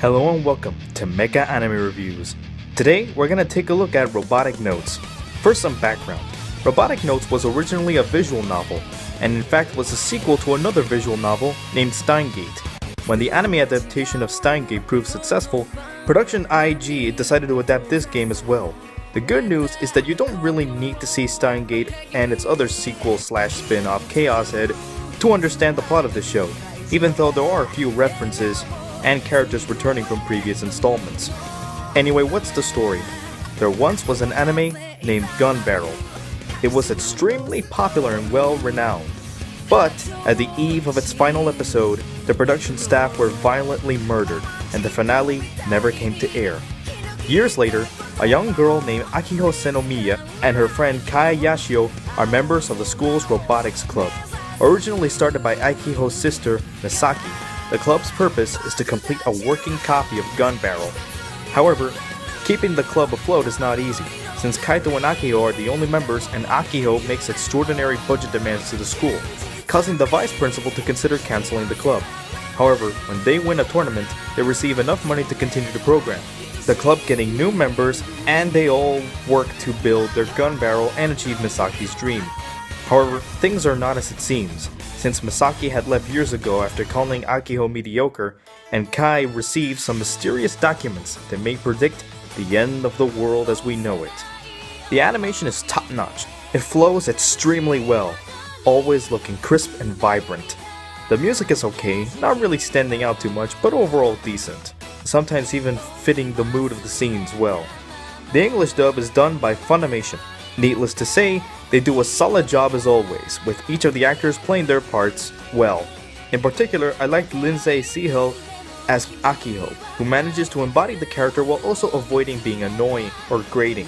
Hello and welcome to Mecha Anime Reviews. Today we're gonna take a look at Robotics;Notes. First, some background. Robotics;Notes was originally a visual novel, and in fact was a sequel to another visual novel named Steins;Gate. When the anime adaptation of Steins;Gate proved successful, Production I.G. decided to adapt this game as well. The good news is that you don't really need to see Steins;Gate and its other sequel/spin-off Chaos Head to understand the plot of the show, even though there are a few references and characters returning from previous installments. Anyway, what's the story? There once was an anime named Gun Barrel. It was extremely popular and well-renowned, but at the eve of its final episode, the production staff were violently murdered, and the finale never came to air. Years later, a young girl named Akiho Senomiya and her friend Kai Yashio are members of the school's robotics club. Originally started by Akiho's sister, Misaki, the club's purpose is to complete a working copy of Gun Barrel. However, keeping the club afloat is not easy, since Kaito and Akiho are the only members and Akiho makes extraordinary budget demands to the school, causing the vice principal to consider canceling the club. However, when they win a tournament, they receive enough money to continue the program, the club getting new members, and they all work to build their Gun Barrel and achieve Misaki's dream. However, things are not as it seems, since Misaki had left years ago after calling Akiho mediocre, and Kai received some mysterious documents that may predict the end of the world as we know it. The animation is top-notch. It flows extremely well, always looking crisp and vibrant. The music is okay, not really standing out too much, but overall decent, sometimes even fitting the mood of the scenes well. The English dub is done by Funimation. Needless to say, they do a solid job as always, with each of the actors playing their parts well. In particular, I liked Lindsay Seahill as Akiho, who manages to embody the character while also avoiding being annoying or grating.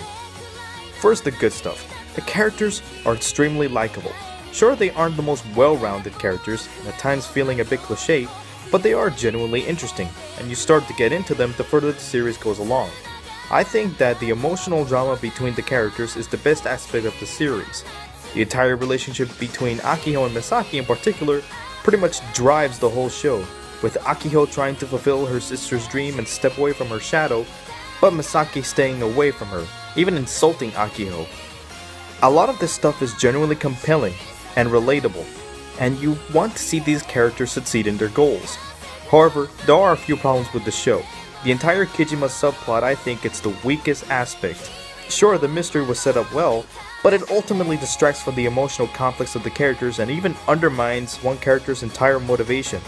First, the good stuff. The characters are extremely likable. Sure, they aren't the most well-rounded characters, and at times feeling a bit cliché, but they are genuinely interesting, and you start to get into them the further the series goes along. I think that the emotional drama between the characters is the best aspect of the series. The entire relationship between Akiho and Misaki in particular pretty much drives the whole show, with Akiho trying to fulfill her sister's dream and step away from her shadow, but Misaki staying away from her, even insulting Akiho. A lot of this stuff is genuinely compelling and relatable, and you want to see these characters succeed in their goals. However, there are a few problems with the show. The entire Kijima subplot, I think, it's the weakest aspect. Sure, the mystery was set up well, but it ultimately distracts from the emotional conflicts of the characters and even undermines one character's entire motivation.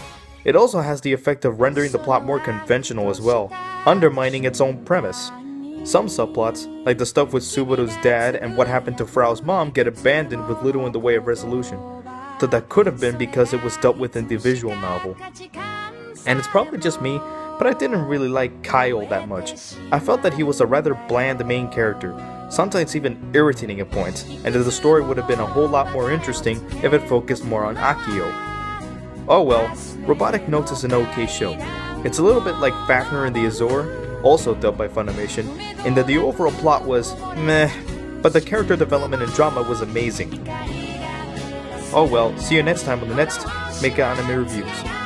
It also has the effect of rendering the plot more conventional as well, undermining its own premise. Some subplots, like the stuff with Subaru's dad and what happened to Frau's mom, get abandoned with little in the way of resolution, though that could have been because it was dealt with in the visual novel. And it's probably just me, but I didn't really like Kyle that much. I felt that he was a rather bland main character, sometimes even irritating at points, and that the story would have been a whole lot more interesting if it focused more on Akiho. Oh well, Robotics;Notes is an okay show. It's a little bit like Fafner in the Azure, also dubbed by Funimation, in that the overall plot was meh, but the character development and drama was amazing. Oh well, see you next time on the next Mecha Anime Reviews.